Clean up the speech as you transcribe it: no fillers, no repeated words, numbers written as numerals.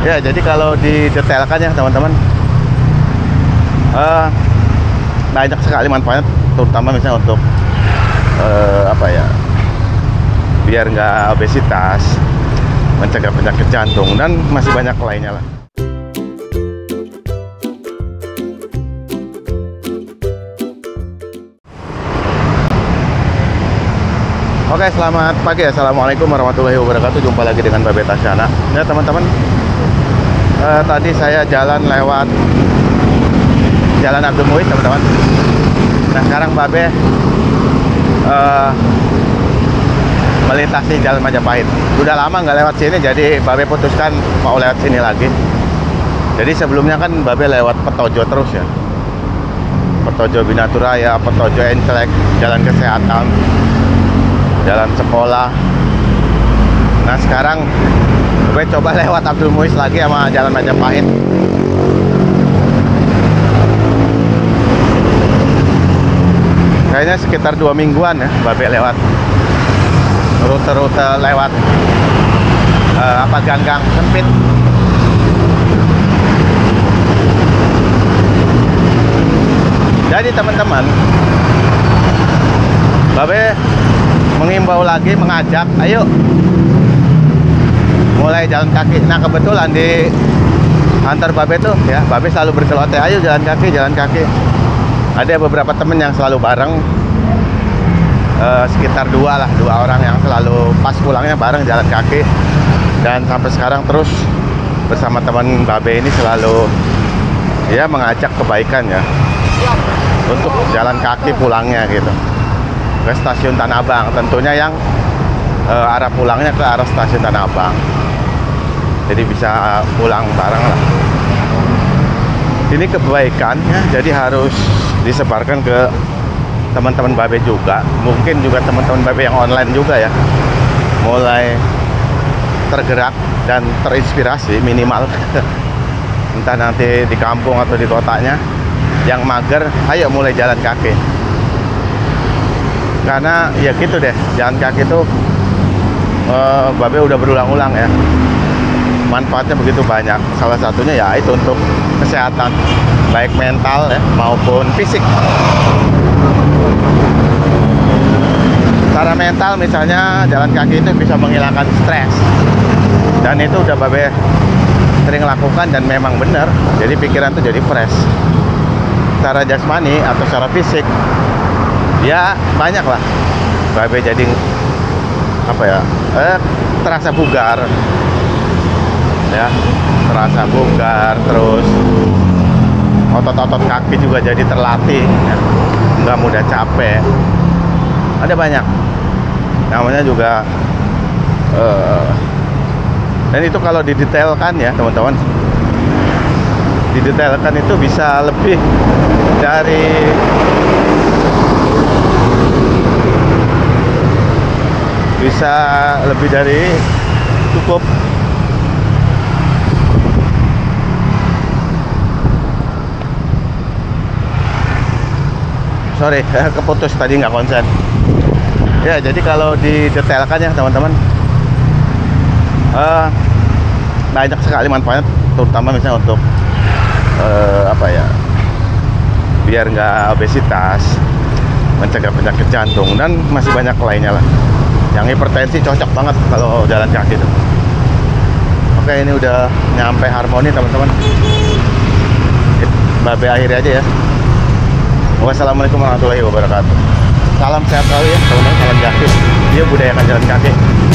Ya, jadi kalau didetailkan ya teman-teman, banyak sekali manfaat, terutama misalnya untuk biar nggak obesitas, mencegah penyakit jantung, dan masih banyak lainnya lah. Oke, selamat pagi. Assalamualaikum warahmatullahi wabarakatuh. Jumpa lagi dengan Babeh Tasyana. Ya teman-teman, tadi saya jalan lewat Jalan Abdu Mui, teman-teman. Nah sekarang Babeh melintasi Jalan Majapahit. Udah lama nggak lewat sini, jadi Babeh putuskan mau lewat sini lagi. Jadi sebelumnya kan Babeh lewat Petojo terus ya, Patojo Binaturaya, Patojo Intelek, Jalan Kesehatan, Jalan Sekolah. Nah sekarang Babeh coba lewat Abdul Muis lagi sama Jalan Majapahit. Kayaknya sekitar 2 mingguan ya Babeh lewat rute-rute lewat gang-gang sempit. Jadi teman-teman, Babeh mengimbau lagi, mengajak, ayo mulai jalan kaki. Nah kebetulan di antar Babeh tuh ya, Babeh selalu berceloteh, ayo jalan kaki, jalan kaki. Ada beberapa temen yang selalu bareng, sekitar 2 orang yang selalu pas pulangnya bareng jalan kaki, dan sampai sekarang terus bersama teman Babeh ini selalu ya mengajak kebaikan ya untuk jalan kaki pulangnya gitu ke Stasiun Tanah Abang, tentunya yang arah pulangnya ke arah Stasiun Tanah Abang, jadi bisa pulang bareng lah. Ini kebaikannya jadi harus disebarkan ke teman-teman Babeh juga, mungkin juga teman-teman Babeh yang online juga ya, mulai tergerak dan terinspirasi minimal entah nanti di kampung atau di kotanya yang mager, ayo mulai jalan kaki. Karena ya gitu deh, jalan kaki itu Babeh udah berulang-ulang ya, manfaatnya begitu banyak. Salah satunya ya itu untuk kesehatan, baik mental ya, maupun fisik. Secara mental misalnya jalan kaki itu bisa menghilangkan stres, dan itu udah Babeh sering lakukan dan memang benar, jadi pikiran tuh jadi fresh. Secara jasmani atau secara fisik ya banyak lah, Babeh jadi terasa bugar ya, terus otot-otot kaki juga jadi terlatih ya, nggak mudah capek. Ada banyak namanya juga, dan itu kalau didetailkan ya teman-teman, didetailkan itu bisa lebih dari cukup. Sorry, keputus tadi, nggak konsen. Ya, jadi kalau didetailkan ya teman-teman, banyak sekali manfaat, terutama misalnya untuk biar nggak obesitas, mencegah penyakit jantung, dan masih banyak lainnya lah. Yang hipertensi cocok banget kalau jalan kaki itu. Oke, ini udah nyampe Harmoni teman-teman. Babeh akhirnya aja ya. Wassalamualaikum warahmatullahi wabarakatuh. Salam sehat selalu ya teman-teman, salam kaki. Dia budayakan jalan kaki.